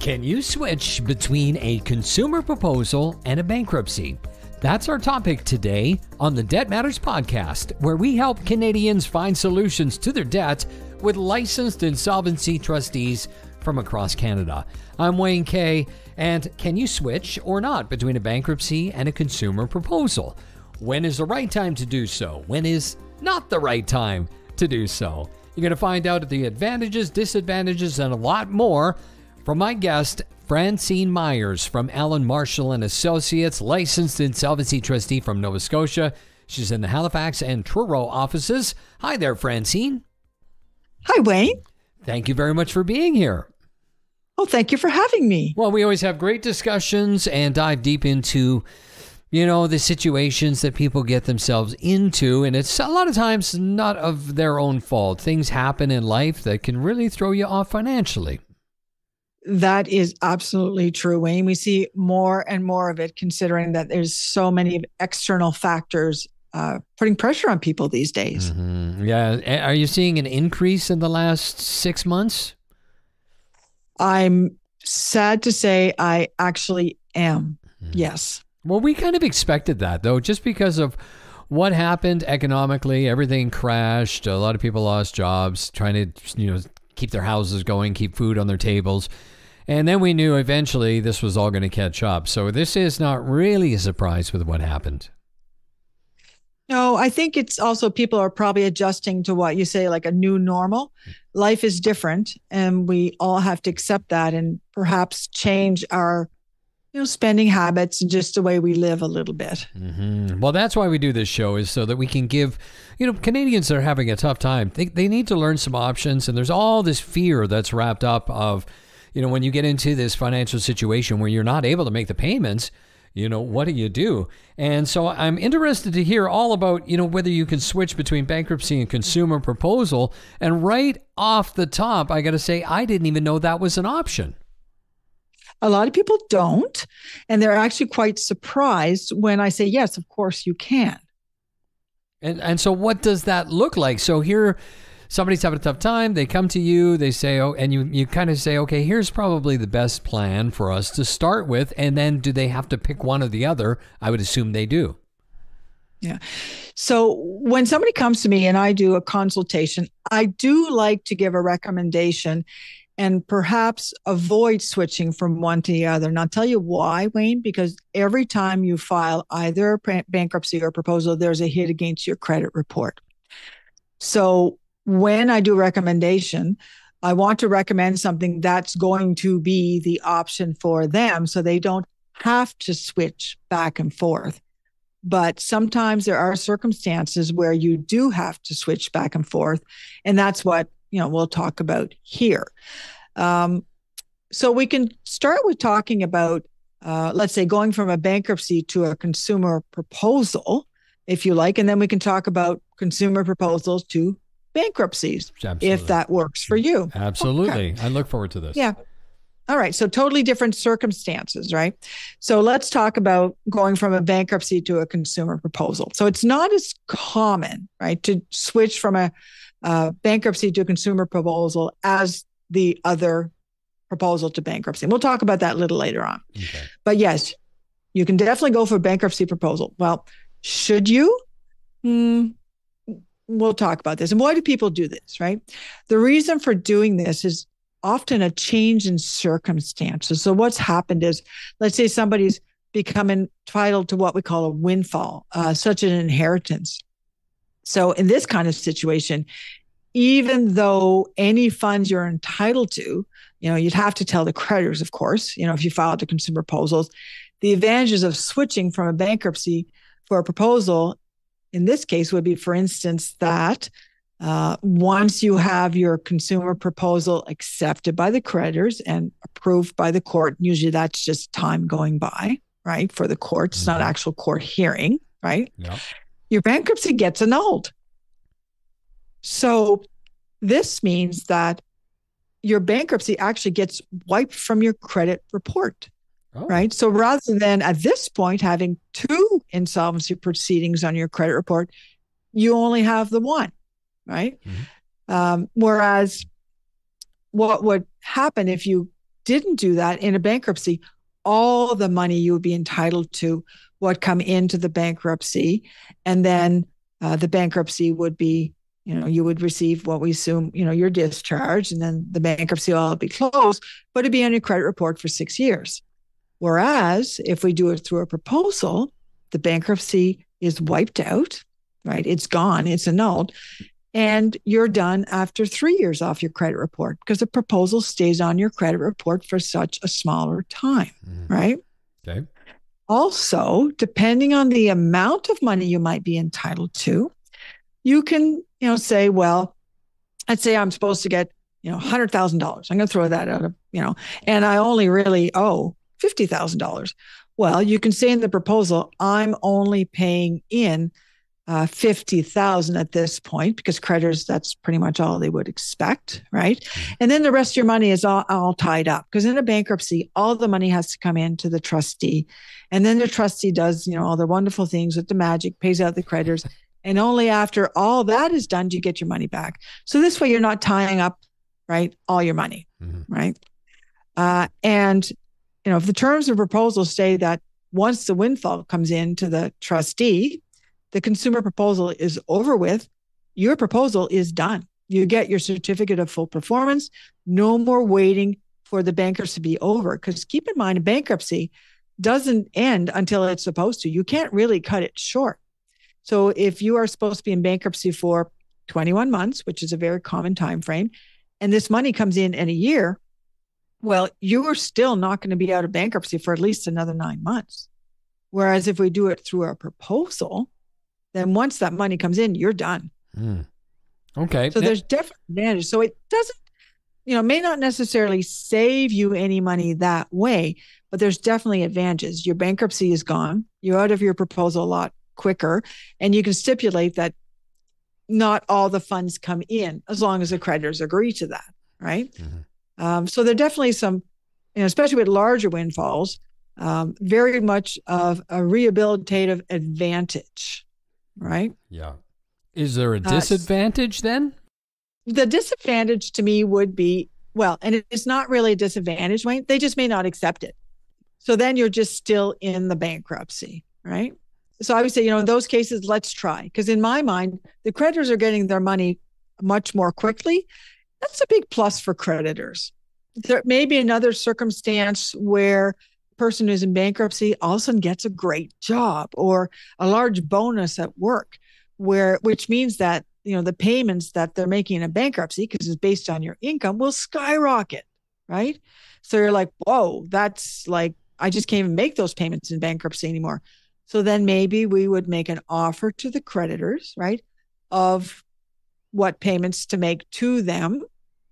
Can you switch between a consumer proposal and a bankruptcy? That's our topic today on the Debt Matters podcast, where we help Canadians find solutions to their debt with licensed insolvency trustees from across Canada. I'm Wayne Kay, and can you switch or not between a bankruptcy and a consumer proposal? When is the right time to do so? When is not the right time to do so? You're going to find out the advantages, disadvantages, and a lot more from my guest, Francine Myers from Allan Marshall and Associates, licensed insolvency trustee from Nova Scotia. She's in the Halifax and Truro offices. Hi there, Francine. Hi, Wayne. Thank you very much for being here. Oh, thank you for having me. Well, we always have great discussions and dive deep into, you know, the situations that people get themselves into. And it's a lot of times not of their own fault. Things happen in life that can really throw you off financially. That is absolutely true, Wayne. We see more and more of it, considering that there's so many external factors putting pressure on people these days. Mm-hmm. Yeah. Are you seeing an increase in the last 6 months? I'm sad to say I actually am. Mm-hmm. Yes. Well, we kind of expected that, though, just because of what happened economically. Everything crashed. A lot of people lost jobs trying to, you know, keep their houses going, keep food on their tables. And then we knew eventually this was all going to catch up. So this is not really a surprise with what happened. No, I think it's also people are probably adjusting to what you say, like a new normal. Life is different, and we all have to accept that and perhaps change our, you know, spending habits and just the way we live a little bit. Mm-hmm. Well, that's why we do this show, is so that we can give, you know, Canadians that are having a tough time, they need to learn some options. And there's all this fear that's wrapped up of, you know, when you get into this financial situation where you're not able to make the payments, you know, what do you do? And so I'm interested to hear all about, you know, whether you can switch between bankruptcy and consumer proposal. And right off the top, I got to say, I didn't even know that was an option. A lot of people don't, and they're actually quite surprised when I say, yes, of course you can. And so what does that look like? So here, somebody's having a tough time. They come to you, they say, oh, and you kind of say, okay, here's probably the best plan for us to start with. And then do they have to pick one or the other? I would assume they do. Yeah. So when somebody comes to me and I do a consultation, I do like to give a recommendation and perhaps avoid switching from one to the other. And I'll tell you why, Wayne, because every time you file either a bankruptcy or a proposal, there's a hit against your credit report. So when I do a recommendation, I want to recommend something that's going to be the option for them so they don't have to switch back and forth. But sometimes there are circumstances where you do have to switch back and forth, and that's what, you know, we'll talk about here. So we can start with talking about, let's say, going from a bankruptcy to a consumer proposal, if you like, and then we can talk about consumer proposals to bankruptcies, absolutely, if that works for you. Absolutely. Okay. I look forward to this. Yeah. All right. So totally different circumstances, right? So let's talk about going from a bankruptcy to a consumer proposal. So it's not as common, right, to switch from a bankruptcy to consumer proposal as the other proposal to bankruptcy. And we'll talk about that a little later on. Okay. But yes, you can definitely go for a bankruptcy proposal. Well, should you? We'll talk about this. And why do people do this, right? The reason for doing this is often a change in circumstances. So what's happened is, let's say somebody's become entitled to what we call a windfall, such an inheritance. So in this kind of situation, even though any funds you're entitled to, you know, you'd have to tell the creditors, of course, you know, if you filed the consumer proposals, the advantages of switching from a bankruptcy for a proposal in this case would be, for instance, that once you have your consumer proposal accepted by the creditors and approved by the court, usually that's just time going by, right, for the court. It's not actual court hearing, right? Yeah. Your bankruptcy gets annulled. So this means that your bankruptcy actually gets wiped from your credit report, right? So rather than at this point having two insolvency proceedings on your credit report, you only have the one, right? Mm-hmm. Whereas what would happen if you didn't do that in a bankruptcy, all the money you would be entitled to would come into the bankruptcy, and then the bankruptcy would be, you would receive what we assume, your discharge, and then the bankruptcy will be closed, but it'd be on your credit report for 6 years. Whereas if we do it through a proposal, the bankruptcy is wiped out, right? It's gone, it's annulled, and you're done after 3 years off your credit report, because the proposal stays on your credit report for such a smaller time, right? Okay. Also, depending on the amount of money you might be entitled to, you can, say, well, let's say I'm supposed to get, $100,000. I'm going to throw that out of, and I only really owe $50,000. Well, you can say in the proposal, I'm only paying in $50,000 at this point, because creditors, that's pretty much all they would expect, right? And then the rest of your money is all tied up, because in a bankruptcy, all the money has to come in to the trustee. And then the trustee does, all the wonderful things with the magic, pays out the creditors. And only after all that is done do you get your money back. So this way you're not tying up, right, all your money, right? And, if the terms of proposal say that once the windfall comes in to the trustee, the consumer proposal is over with, your proposal is done. You get your certificate of full performance, no more waiting for the bankruptcy to be over. Because keep in mind, a bankruptcy doesn't end until it's supposed to. You can't really cut it short. So if you are supposed to be in bankruptcy for 21 months, which is a very common time frame, and this money comes in a year, well, you are still not going to be out of bankruptcy for at least another 9 months. Whereas if we do it through our proposal, then once that money comes in, you're done. Okay. So there's definite advantage. So it doesn't, may not necessarily save you any money that way, but there's definitely advantages. Your bankruptcy is gone. You're out of your proposal a lot quicker, and you can stipulate that not all the funds come in, as long as the creditors agree to that, right? So there are definitely some, especially with larger windfalls, very much of a rehabilitative advantage, right? Yeah. Is there a disadvantage then? The disadvantage to me would be, well, and it's not really a disadvantage, Wayne, they just may not accept it. So then you're just still in the bankruptcy, right? So I would say, in those cases, let's try. Because in my mind, the creditors are getting their money much more quickly. That's a big plus for creditors. There may be another circumstance where the person who's in bankruptcy all of a sudden gets a great job or a large bonus at work, which means that, the payments that they're making in a bankruptcy, because it's based on your income, will skyrocket, right? So you're like, whoa, that's like, I just can't even make those payments in bankruptcy anymore. So then maybe we would make an offer to the creditors, right, of what payments to make to them,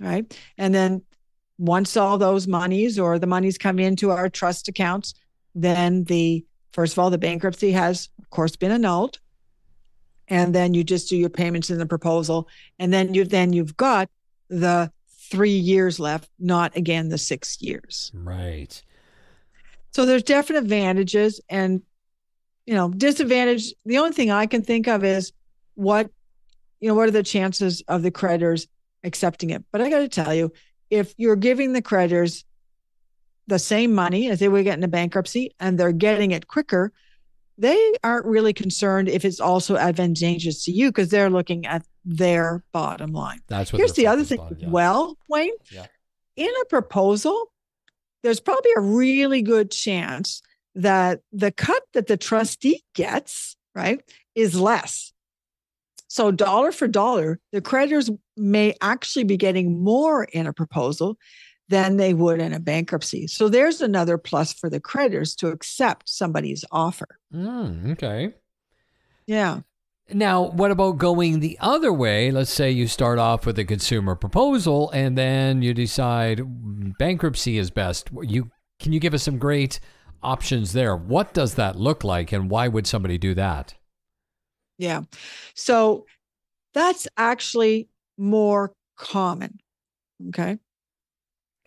right? And then once all those monies or the monies come into our trust accounts, then the bankruptcy has, of course, been annulled. And then you just do your payments in the proposal. And then you've got the 3 years left, not again the 6 years. Right. So there's definite advantages and disadvantage. The only thing I can think of is what are the chances of the creditors accepting it? But I got to tell you, if you're giving the creditors the same money as they would get in a bankruptcy and they're getting it quicker, they aren't really concerned if it's also advantageous to you, because they're looking at their bottom line. That's what. Here's the other thing. Yeah. Well, Wayne, in a proposal, there's probably a really good chance that the cut that the trustee gets, right, is less. So dollar for dollar, the creditors may actually be getting more in a proposal than they would in a bankruptcy. So there's another plus for the creditors to accept somebody's offer. Okay. Yeah. Now, what about going the other way? Let's say you start off with a consumer proposal and then you decide bankruptcy is best. Can you give us some great options there? What does that look like, and why would somebody do that? Yeah. So that's actually more common. Okay.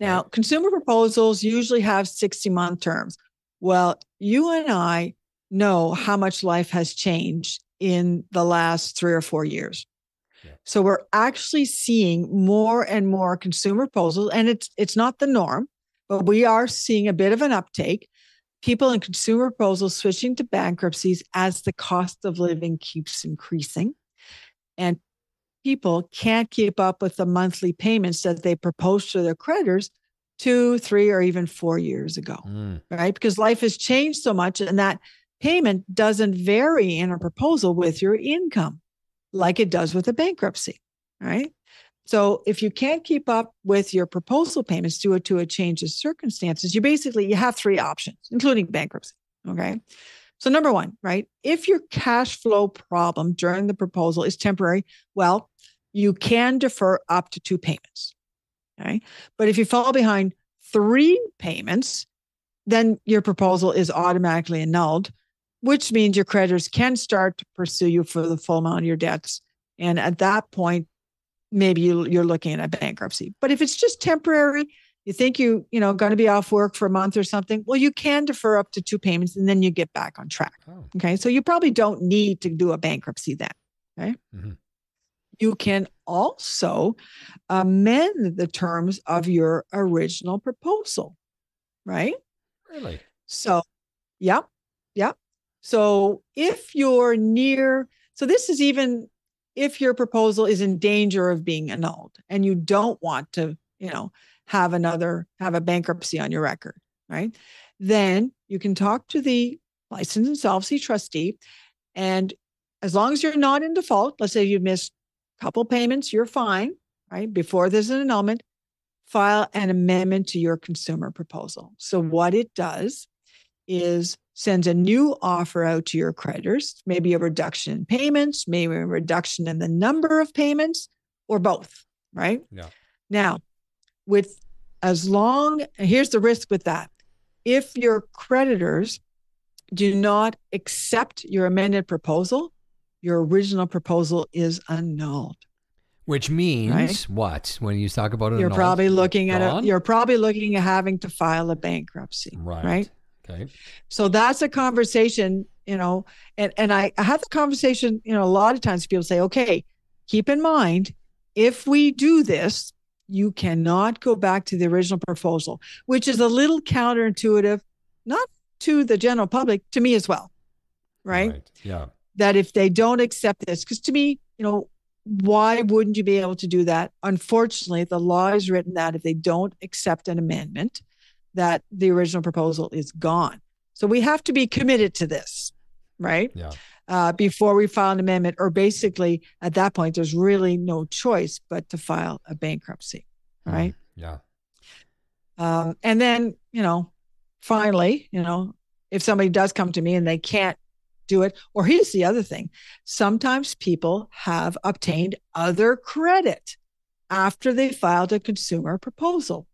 Now, consumer proposals usually have 60-month terms. Well, you and I know how much life has changed in the last 3 or 4 years. Yeah. So we're actually seeing more and more consumer proposals, and it's not the norm. but we are seeing a bit of an uptake. People in Consumer Proposals switching to bankruptcies as the cost of living keeps increasing. And people can't keep up with the monthly payments that they proposed to their creditors 2, 3, or even 4 years ago, right? Because life has changed so much, and that payment doesn't vary in a proposal with your income like it does with a bankruptcy, right? So if you can't keep up with your proposal payments due to a change of circumstances, you have three options, including bankruptcy, okay? So number one, right? If your cash flow problem during the proposal is temporary, well, you can defer up to 2 payments, okay? But if you fall behind 3 payments, then your proposal is automatically annulled, which means your creditors can start to pursue you for the full amount of your debts. And at that point, maybe you're looking at a bankruptcy. But if it's just temporary, you think you going to be off work for a month or something, well, you can defer up to 2 payments and then you get back on track. Oh. Okay. So you probably don't need to do a bankruptcy then. Okay. Mm-hmm. You can also amend the terms of your original proposal, right? Really? So, yeah. So if you're if your proposal is in danger of being annulled and you don't want to, have a bankruptcy on your record, right? Then you can talk to the licensed insolvency trustee. And as long as you're not in default, let's say you missed a couple payments, you're fine, right? Before there's an annulment, file an amendment to your consumer proposal. So what it does is sends a new offer out to your creditors, maybe a reduction in payments, maybe a reduction in the number of payments, or both, right? Yeah. Now, here's the risk with that. If your creditors do not accept your amended proposal, your original proposal is annulled. Which means what? When you talk about it, you're probably looking at having to file a bankruptcy, right? Okay. So that's a conversation, and I have the conversation, a lot of times people say, okay, keep in mind, if we do this, you cannot go back to the original proposal, which is a little counterintuitive, not to the general public, to me as well, right? Yeah. That if they don't accept this, because to me, why wouldn't you be able to do that? Unfortunately, the law is written that if they don't accept an amendment, that the original proposal is gone. So we have to be committed to this, right? Yeah. Before we file an amendment, or basically at that point, there's really no choice but to file a bankruptcy, right? Yeah. And then, finally, if somebody does come to me and they can't do it, or here's the other thing. Sometimes people have obtained other credit after they filed a consumer proposal.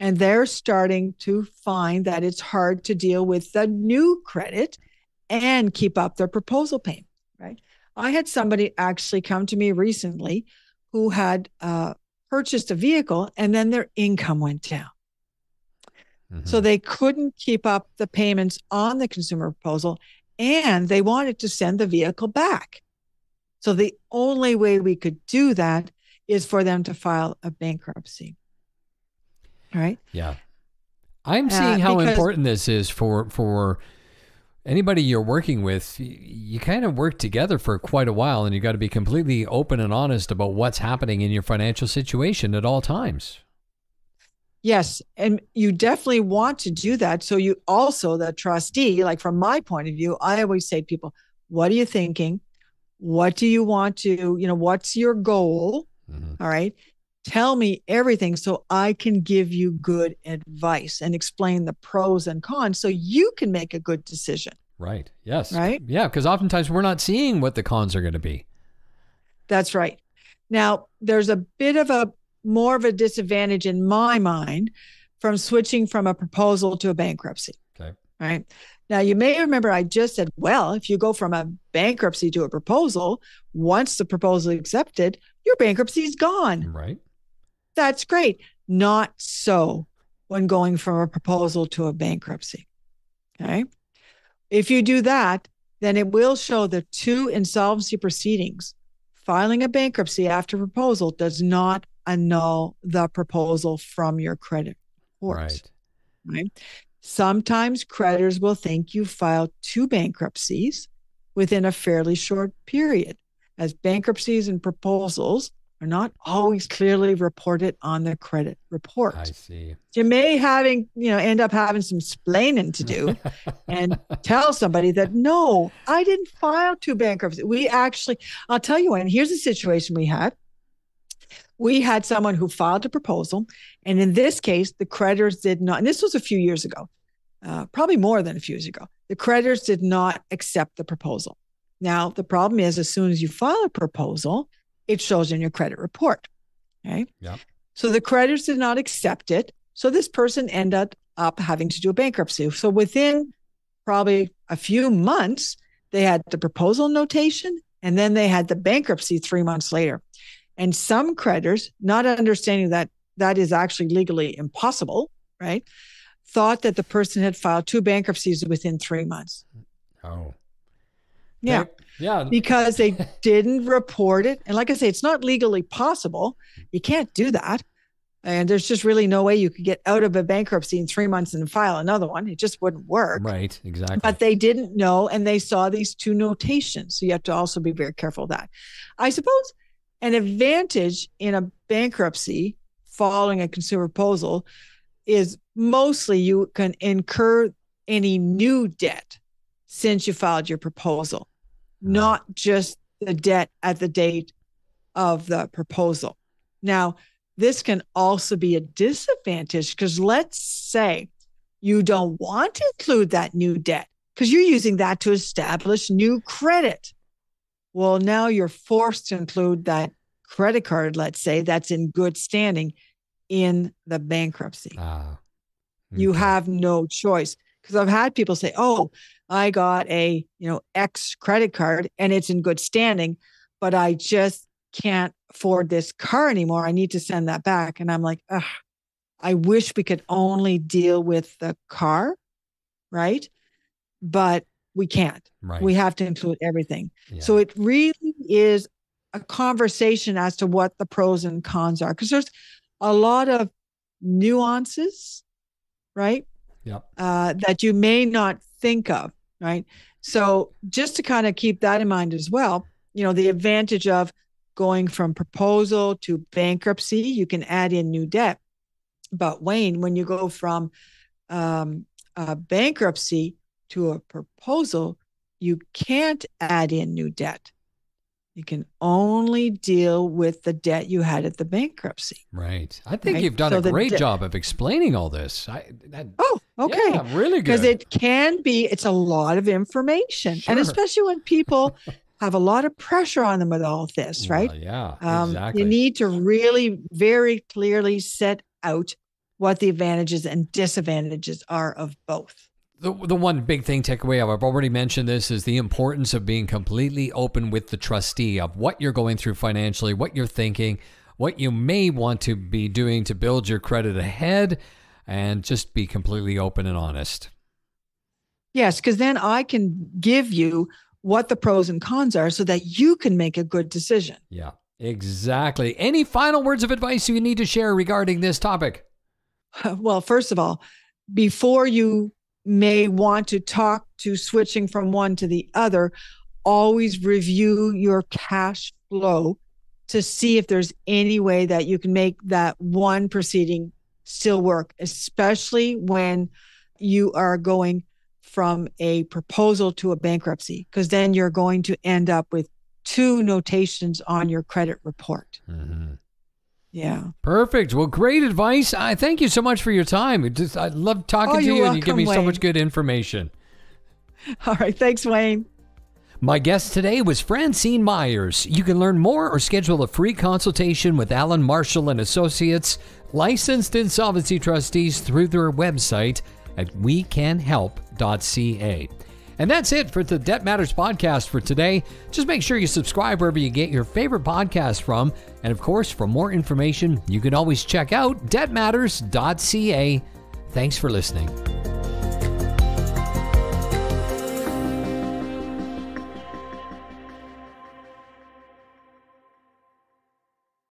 And they're starting to find that it's hard to deal with the new credit and keep up their proposal payment, right? I had somebody actually come to me recently who had purchased a vehicle and then their income went down. Mm-hmm. So they couldn't keep up the payments on the consumer proposal and they wanted to send the vehicle back. So the only way we could do that is for them to file a bankruptcy. Right. Yeah. I'm seeing how important this is for anybody you're working with. You kind of work together for quite a while and you got to be completely open and honest about what's happening in your financial situation at all times. Yes. And you definitely want to do that. So you also, the trustee, like from my point of view, I always say to people, what are you thinking? What do you want to, what's your goal? Mm-hmm. All right. Tell me everything so I can give you good advice and explain the pros and cons so you can make a good decision. Right. Yes. Right. Yeah. Because oftentimes we're not seeing what the cons are going to be. That's right. Now, there's a bit of more of a disadvantage in my mind from switching from a proposal to a bankruptcy. Okay. Right. Now, you may remember I just said, well, if you go from a bankruptcy to a proposal, once the proposal is accepted, your bankruptcy is gone. Right. That's great. Not so when going from a proposal to a bankruptcy. Okay. If you do that, then it will show the 2 insolvency proceedings. Filing a bankruptcy after proposal does not annul the proposal from your credit court. Right. Right? Sometimes creditors will think you filed two bankruptcies within a fairly short period, as bankruptcies and proposals are not always clearly reported on the credit report. I see. You may end up having some splaining to do and tell somebody that, no, I didn't file two bankruptcies. We actually, I'll tell you what, here's the situation we had. We had someone who filed a proposal, and in this case, the creditors did not, and this was a few years ago, probably more than a few years ago, the creditors did not accept the proposal. Now, the problem is, as soon as you file a proposal, it shows in your credit report, okay? Yeah. So the creditors did not accept it. So this person ended up having to do a bankruptcy. So within probably a few months, they had the proposal notation, and then they had the bankruptcy 3 months later. And some creditors, not understanding that that is actually legally impossible, right, thought that the person had filed two bankruptcies within 3 months. Oh. Yeah. Yeah. Because they didn't report it. And like I say, it's not legally possible. You can't do that. And there's just really no way you could get out of a bankruptcy in 3 months and file another one. It just wouldn't work. Right. Exactly. But they didn't know. And they saw these two notations. So you have to also be very careful of that. I suppose an advantage in a bankruptcy following a consumer proposal is mostly you can incur any new debt since you filed your proposal, not just the debt at the date of the proposal. Now, this can also be a disadvantage because let's say you don't want to include that new debt because you're using that to establish new credit. Well, now you're forced to include that credit card, let's say, that's in good standing in the bankruptcy. Okay. You have no choice. Because I've had people say, oh, I got a, X credit card and it's in good standing, but I just can't afford this car anymore. I need to send that back. And I'm like, I wish we could only deal with the car, right? But we can't. Right. We have to include everything. Yeah. So it really is a conversation as to what the pros and cons are, because there's a lot of nuances, right? Yep. That you may not think of, right? So just to kind of keep that in mind as well, the advantage of going from proposal to bankruptcy, you can add in new debt. But Wayne, when you go from a bankruptcy to a proposal, you can't add in new debt. You can only deal with the debt you had at the bankruptcy. Right. I think you've done a great job of explaining all this. Okay. Yeah, really good. Because it can be, it's a lot of information. Sure. And especially when people have a lot of pressure on them with all this, right? Yeah, exactly. You need to really very clearly set out what the advantages and disadvantages are of both. The one big thing takeaway, I've already mentioned this, is the importance of being completely open with the trustee of what you're going through financially, what you're thinking, what you may want to be doing to build your credit ahead, and just be completely open and honest. Yes, because then I can give you what the pros and cons are so that you can make a good decision. Yeah, exactly. Any final words of advice you need to share regarding this topic? Well, first of all, before you may want to talk to switching from one to the other, always review your cash flow to see if there's any way that you can make that one proceeding still work, especially when you are going from a proposal to a bankruptcy, because then you're going to end up with two notations on your credit report. Mm-hmm. Yeah. Perfect. Well, great advice. I thank you so much for your time. I love talking to you, and you give me so much good information. All right. Thanks, Wayne. My guest today was Francine Myers. You can learn more or schedule a free consultation with Allan Marshall and Associates, licensed insolvency trustees, through their website at wecanhelp.ca. And that's it for the Debt Matters podcast for today. Just make sure you subscribe wherever you get your favorite podcast from. And of course, for more information, you can always check out debtmatters.ca. Thanks for listening.